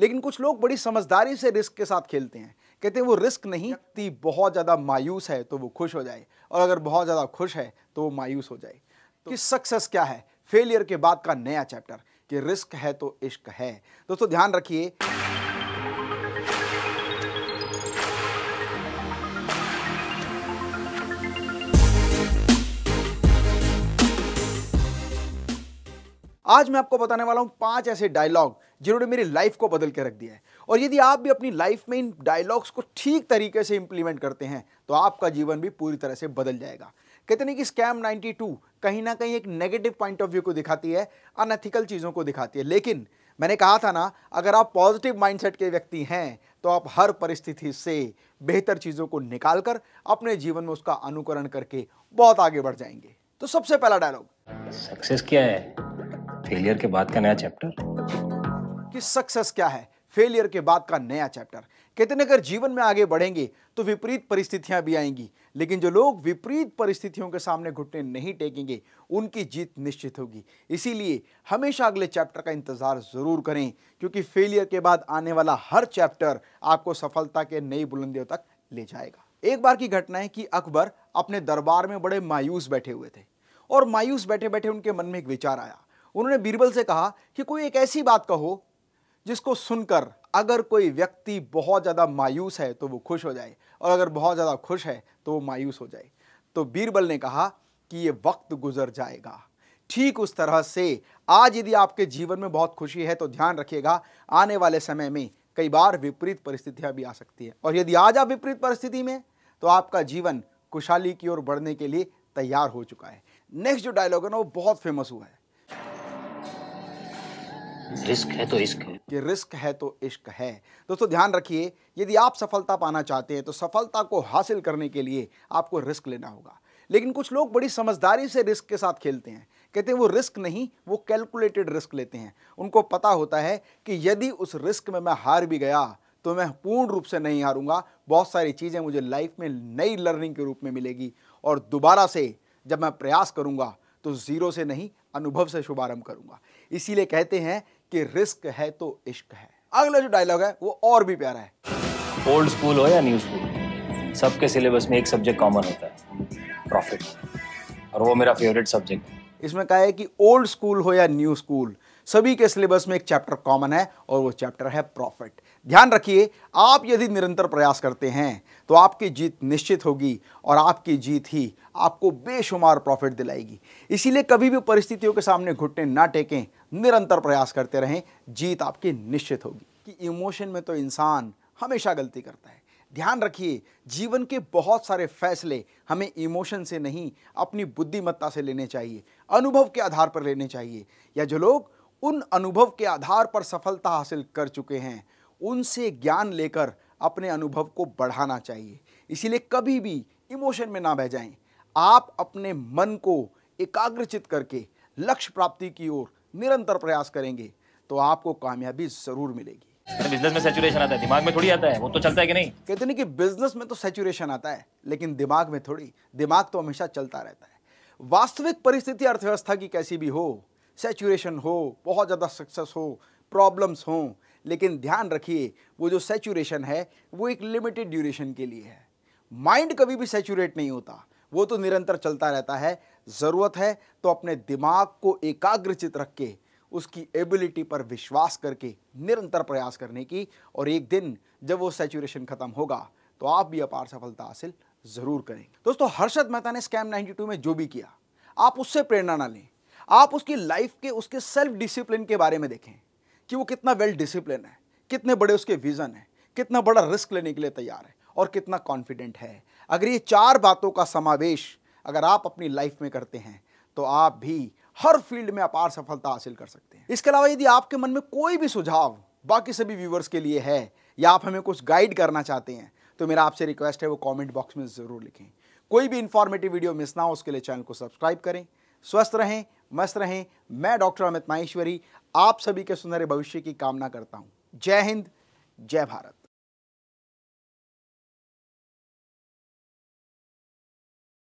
लेकिन कुछ लोग बड़ी समझदारी से रिस्क के साथ खेलते हैं, कहते हैं वो रिस्क नहीं, व्यक्ति बहुत ज़्यादा मायूस है तो वो खुश हो जाए, और अगर बहुत ज़्यादा खुश है तो वो मायूस हो जाए। तो कि सक्सेस क्या है, फेलियर के बाद का नया चैप्टर, कि रिस्क है तो इश्क है। दोस्तों ध्यान रखिए, आज मैं आपको बताने वाला हूँ 5 ऐसे डायलॉग जिन्होंने मेरी लाइफ को बदल के रख दिया है। और यदि आप भी अपनी लाइफ में इन डायलॉग्स को ठीक तरीके से इंप्लीमेंट करते हैं तो आपका जीवन भी पूरी तरह से बदल जाएगा। कहते हैं कि स्कैम 92 कहीं ना कहीं एक नेगेटिव पॉइंट ऑफ व्यू को दिखाती है, अनएथिकल चीज़ों को दिखाती है, लेकिन मैंने कहा था ना, अगर आप पॉजिटिव माइंडसेट के व्यक्ति हैं तो आप हर परिस्थिति से बेहतर चीज़ों को निकाल कर अपने जीवन में उसका अनुकरण करके बहुत आगे बढ़ जाएंगे। तो सबसे पहला डायलॉग, सक्सेस क्या है, फेलियर के बाद का नया चैप्टर। कि सक्सेस क्या है, फेलियर के बाद का नया चैप्टर। कहते हैं अगर जीवन में आगे बढ़ेंगे तो विपरीत परिस्थितियां भी आएंगी, लेकिन जो लोग विपरीत परिस्थितियों के सामने घुटने नहीं टेकेंगे उनकी जीत निश्चित होगी। इसीलिए हमेशा अगले चैप्टर का इंतजार जरूर करें, क्योंकि फेलियर के बाद आने वाला हर चैप्टर आपको सफलता के नई बुलंदियों तक ले जाएगा। एक बार की घटना है कि अकबर अपने दरबार में बड़े मायूस बैठे हुए थे, और मायूस बैठे बैठे उनके मन में एक विचार आया। उन्होंने बीरबल से कहा कि कोई एक ऐसी बात कहो जिसको सुनकर अगर कोई व्यक्ति बहुत ज़्यादा मायूस है तो वो खुश हो जाए, और अगर बहुत ज़्यादा खुश है तो वो मायूस हो जाए। तो बीरबल ने कहा कि ये वक्त गुजर जाएगा। ठीक उस तरह से आज यदि आपके जीवन में बहुत खुशी है तो ध्यान रखिएगा, आने वाले समय में कई बार विपरीत परिस्थितियाँ भी आ सकती है, और यदि आज आप विपरीत परिस्थिति में तो आपका जीवन खुशहाली की ओर बढ़ने के लिए तैयार हो चुका है। नेक्स्ट जो डायलॉग है ना, वो बहुत फेमस हुआ है, रिस्क है तो इश्क है। कि रिस्क है तो इश्क है। दोस्तों ध्यान रखिए, यदि आप सफलता पाना चाहते हैं तो सफलता को हासिल करने के लिए आपको रिस्क लेना होगा। लेकिन कुछ लोग बड़ी समझदारी से रिस्क के साथ खेलते हैं, कहते हैं वो रिस्क नहीं, वो कैलकुलेटेड रिस्क लेते हैं। उनको पता होता है कि यदि उस रिस्क में मैं हार भी गया तो मैं पूर्ण रूप से नहीं हारूंगा, बहुत सारी चीज़ें मुझे लाइफ में नई लर्निंग के रूप में मिलेगी, और दोबारा से जब मैं प्रयास करूँगा तो जीरो से नहीं, अनुभव से शुभारंभ करूँगा। इसीलिए कहते हैं कि रिस्क है तो इश्क है। अगला जो डायलॉग है वो और भी प्यारा है। ओल्ड स्कूल हो या न्यू स्कूल, सबके सिलेबस में एक सब्जेक्ट कॉमन होता है, प्रॉफिट, और वो मेरा फेवरेट सब्जेक्ट है। इसमें कहा है कि ओल्ड स्कूल हो या न्यू स्कूल, सभी के सिलेबस में एक चैप्टर कॉमन है, और वो चैप्टर है प्रॉफिट। ध्यान रखिए, आप यदि निरंतर प्रयास करते हैं तो आपकी जीत निश्चित होगी, और आपकी जीत ही आपको बेशुमार प्रॉफिट दिलाएगी। इसीलिए कभी भी परिस्थितियों के सामने घुटने ना टेकें, निरंतर प्रयास करते रहें, जीत आपकी निश्चित होगी। कि इमोशन में तो इंसान हमेशा गलती करता है। ध्यान रखिए, जीवन के बहुत सारे फैसले हमें इमोशन से नहीं, अपनी बुद्धिमत्ता से लेने चाहिए, अनुभव के आधार पर लेने चाहिए, या जो लोग उन अनुभव के आधार पर सफलता हासिल कर चुके हैं उनसे ज्ञान लेकर अपने अनुभव को बढ़ाना चाहिए। इसीलिए कभी भी इमोशन में ना बह जाएं, आप अपने मन को एकाग्रचित करके लक्ष्य प्राप्ति की ओर निरंतर प्रयास करेंगे तो आपको कामयाबी जरूर मिलेगी। बिजनेस में सैचुरेशन आता है, दिमाग में थोड़ी आता है, वो तो चलता है कि नहीं। कहते हैं कि बिजनेस में तो सैचुरेशन आता है लेकिन दिमाग में थोड़ी, दिमाग तो हमेशा चलता रहता है। वास्तविक परिस्थिति अर्थव्यवस्था की कैसी भी हो, सैचुरेशन हो, बहुत ज़्यादा सक्सेस हो, प्रॉब्लम्स हो, लेकिन ध्यान रखिए वो जो सैचुरेशन है वो एक लिमिटेड ड्यूरेशन के लिए है। माइंड कभी भी सैचुरेट नहीं होता, वो तो निरंतर चलता रहता है। ज़रूरत है तो अपने दिमाग को एकाग्रचित रख के उसकी एबिलिटी पर विश्वास करके निरंतर प्रयास करने की, और एक दिन जब वो सैचुरेशन ख़त्म होगा तो आप भी अपार सफलता हासिल ज़रूर करेंगे। दोस्तों हर्षद मेहता ने स्कैम 92 में जो भी किया, आप उससे प्रेरणा ना लें, आप उसकी लाइफ के, उसके सेल्फ डिसिप्लिन के बारे में देखें कि वो कितना वेल डिसिप्लिन है, कितने बड़े उसके विज़न है, कितना बड़ा रिस्क लेने के लिए तैयार है, और कितना कॉन्फिडेंट है। अगर ये 4 बातों का समावेश अगर आप अपनी लाइफ में करते हैं तो आप भी हर फील्ड में अपार सफलता हासिल कर सकते हैं। इसके अलावा यदि आपके मन में कोई भी सुझाव बाकी सभी व्यूवर्स के लिए है, या आप हमें कुछ गाइड करना चाहते हैं, तो मेरा आपसे रिक्वेस्ट है वो कॉमेंट बॉक्स में ज़रूर लिखें। कोई भी इन्फॉर्मेटिव वीडियो मिस ना हो उसके लिए चैनल को सब्सक्राइब करें। स्वस्थ रहें, मस्त रहें। मैं डॉक्टर अमित माहेश्वरी आप सभी के सुनहरे भविष्य की कामना करता हूँ। जय हिंद, जय भारत।